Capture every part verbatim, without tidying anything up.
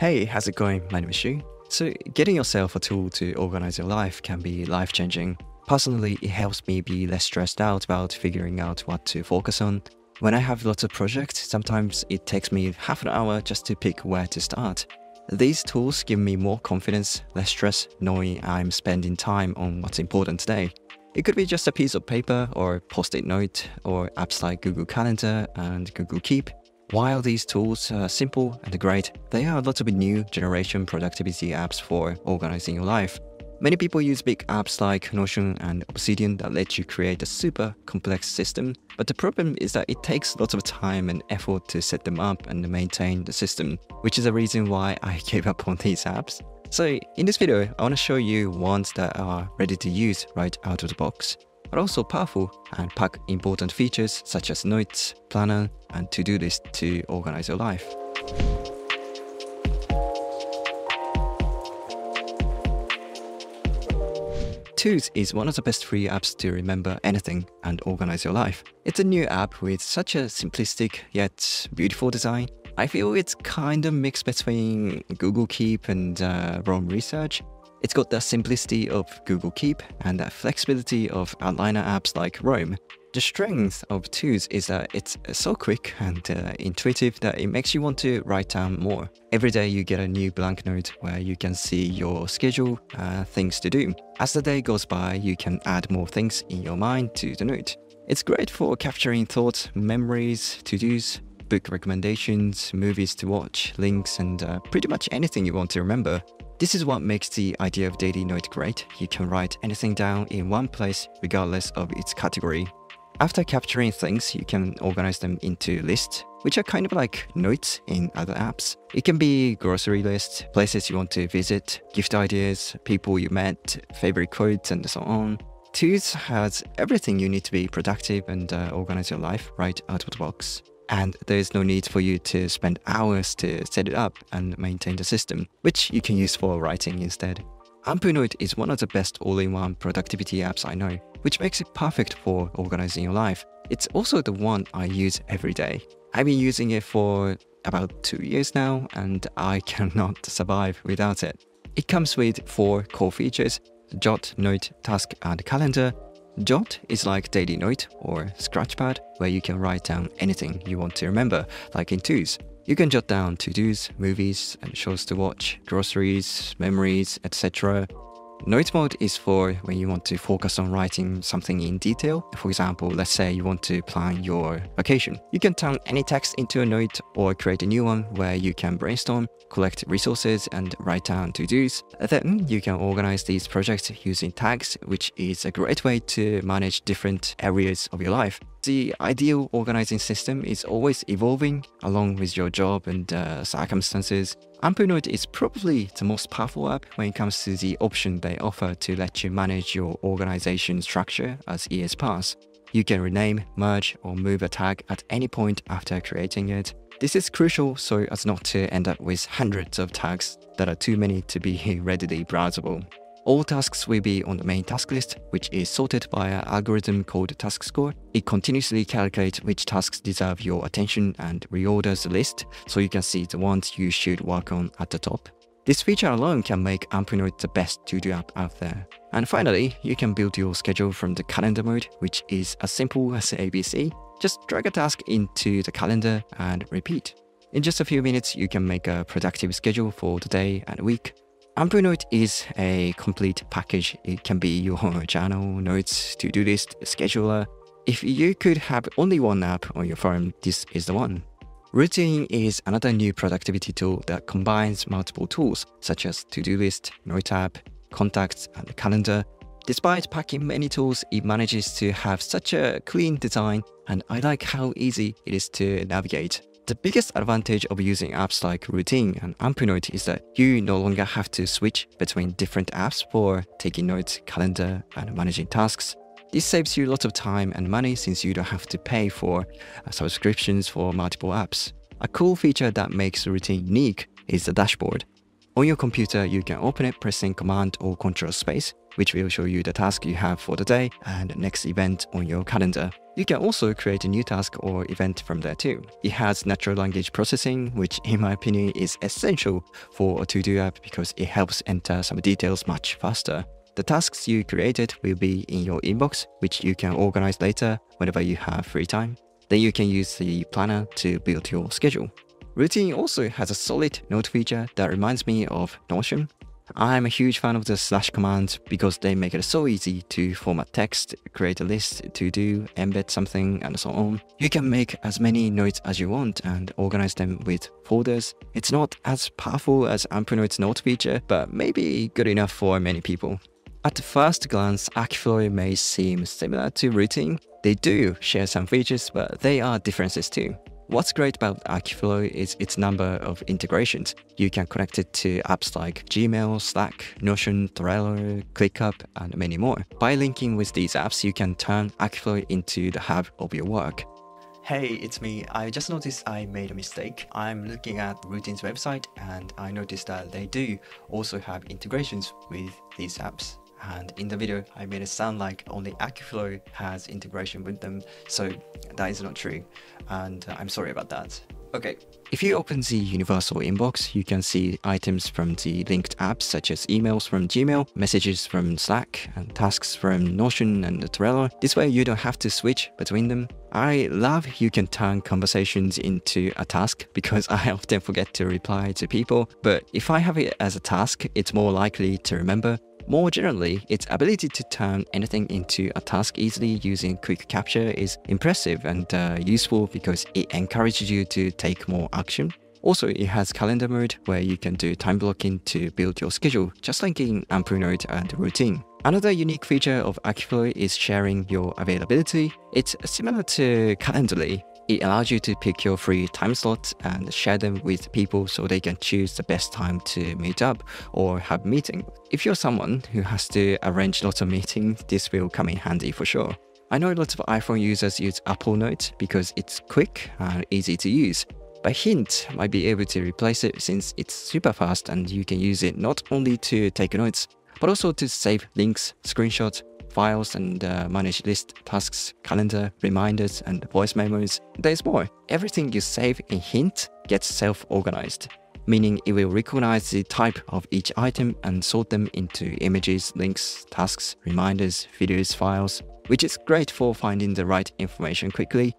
Hey, how's it going? My name is Shu. So getting yourself a tool to organize your life can be life-changing. Personally, it helps me be less stressed out about figuring out what to focus on. When I have lots of projects, sometimes it takes me half an hour just to pick where to start. These tools give me more confidence, less stress, knowing I'm spending time on what's important today. It could be just a piece of paper or a post-it note or apps like Google Calendar and Google Keep. While these tools are simple and great, they are a lot of new generation productivity apps for organizing your life. Many people use big apps like Notion and Obsidian that let you create a super complex system, but the problem is that it takes lots of time and effort to set them up and maintain the system, which is the reason why I gave up on these apps. So in this video, I want to show you ones that are ready to use right out of the box, but also powerful and pack important features such as notes, planner, and to-do list to organize your life. Twos is one of the best free apps to remember anything and organize your life. It's a new app with such a simplistic yet beautiful design. I feel it's kind of mixed between Google Keep and uh, Roam Research. It's got the simplicity of Google Keep and the flexibility of outliner apps like Roam. The strength of Twos is that it's so quick and uh, intuitive that it makes you want to write down more. Every day you get a new blank note where you can see your schedule, uh, things to do. As the day goes by, you can add more things in your mind to the note. It's great for capturing thoughts, memories, to-dos, book recommendations, movies to watch, links, and uh, pretty much anything you want to remember. This is what makes the idea of Daily Note great. You can write anything down in one place, regardless of its category. After capturing things, you can organize them into lists, which are kind of like notes in other apps. It can be grocery lists, places you want to visit, gift ideas, people you met, favorite quotes, and so on. Twos has everything you need to be productive and uh, organize your life right out of the box. And there's no need for you to spend hours to set it up and maintain the system, which you can use for writing instead. Amplenote is one of the best all-in-one productivity apps I know, which makes it perfect for organizing your life. It's also the one I use every day. I've been using it for about two years now, and I cannot survive without it. It comes with four core features: Jot, Note, Task, and Calendar. Jot is like Daily Note or Scratchpad, where you can write down anything you want to remember, like in Twos. You can jot down to-dos, movies, and shows to watch, groceries, memories, et cetera. Note mode is for when you want to focus on writing something in detail. For example, let's say you want to plan your vacation. You can turn any text into a note or create a new one where you can brainstorm, collect resources, and write down to-dos. Then you can organize these projects using tags, which is a great way to manage different areas of your life. The ideal organizing system is always evolving along with your job and uh, circumstances. Amplenote is probably the most powerful app when it comes to the option they offer to let you manage your organization structure as years pass. You can rename, merge, or move a tag at any point after creating it. This is crucial so as not to end up with hundreds of tags that are too many to be readily browsable. All tasks will be on the main task list, which is sorted by an algorithm called Task Score. It continuously calculates which tasks deserve your attention and reorders the list, so you can see the ones you should work on at the top. This feature alone can make Amplenote the best to-do app out there. And finally, you can build your schedule from the calendar mode, which is as simple as A B C. Just drag a task into the calendar and repeat. In just a few minutes, you can make a productive schedule for the day and week. Amplenote is a complete package. It can be your journal, notes, to-do list, scheduler. If you could have only one app on your phone, this is the one. Routine is another new productivity tool that combines multiple tools such as to-do list, note app, contacts, and calendar. Despite packing many tools, it manages to have such a clean design, and I like how easy it is to navigate. The biggest advantage of using apps like Routine and Amplenote is that you no longer have to switch between different apps for taking notes, calendar, and managing tasks. This saves you lots of time and money since you don't have to pay for subscriptions for multiple apps. A cool feature that makes Routine unique is the dashboard. On your computer, you can open it pressing Command or Control space, which will show you the task you have for the day and next event on your calendar. You can also create a new task or event from there too. It has natural language processing, which in my opinion is essential for a to-do app because it helps enter some details much faster. The tasks you created will be in your inbox, which you can organize later whenever you have free time. Then you can use the planner to build your schedule. Routine also has a solid note feature that reminds me of Notion. I'm a huge fan of the slash command because they make it so easy to format text, create a list, to do, embed something, and so on. You can make as many notes as you want and organize them with folders. It's not as powerful as Amplenote's note feature, but maybe good enough for many people. At first glance, Akiflow may seem similar to Routine. They do share some features, but they are differences too. What's great about Akiflow is its number of integrations. You can connect it to apps like Gmail, Slack, Notion, Trello, ClickUp, and many more. By linking with these apps, you can turn Akiflow into the hub of your work. Hey, it's me. I just noticed I made a mistake. I'm looking at Routine's website and I noticed that they do also have integrations with these apps. And in the video, I made it sound like only Akiflow has integration with them, so that is not true, and I'm sorry about that. Okay, if you open the universal inbox, you can see items from the linked apps such as emails from Gmail, messages from Slack, and tasks from Notion and Trello. This way you don't have to switch between them. I love you can turn conversations into a task because I often forget to reply to people, but if I have it as a task, it's more likely to remember. More generally, its ability to turn anything into a task easily using quick capture is impressive and uh, useful because it encourages you to take more action. Also, it has calendar mode where you can do time blocking to build your schedule, just like in Amplenote and Routine. Another unique feature of Akiflow is sharing your availability. It's similar to Calendly. It allows you to pick your free time slots and share them with people so they can choose the best time to meet up or have a meeting. If you're someone who has to arrange lots of meetings, this will come in handy for sure. I know lots of iPhone users use Amplenote because it's quick and easy to use, but Hint might be able to replace it since it's super fast and you can use it not only to take notes, but also to save links, screenshots, files and uh, manage list, tasks, calendar, reminders, and voice memos. There's more. Everything you save in Hint gets self-organized, meaning it will recognize the type of each item and sort them into images, links, tasks, reminders, videos, files, which is great for finding the right information quickly.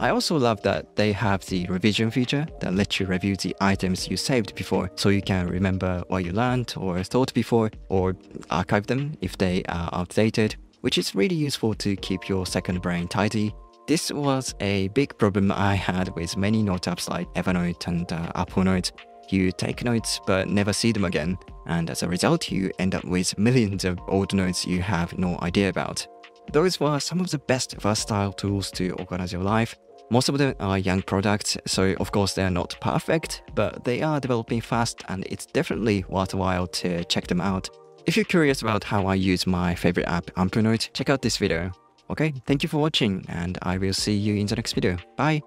I also love that they have the revision feature that lets you review the items you saved before, so you can remember what you learned or thought before, or archive them if they are outdated, which is really useful to keep your second brain tidy. This was a big problem I had with many note apps like Evernote and uh, Amplenote. You take notes but never see them again, and as a result you end up with millions of old notes you have no idea about. Those were some of the best versatile tools to organize your life. Most of them are young products, so of course they are not perfect, but they are developing fast and it's definitely worthwhile to check them out. If you're curious about how I use my favorite app, Amplenote, check out this video. Okay, thank you for watching and I will see you in the next video. Bye!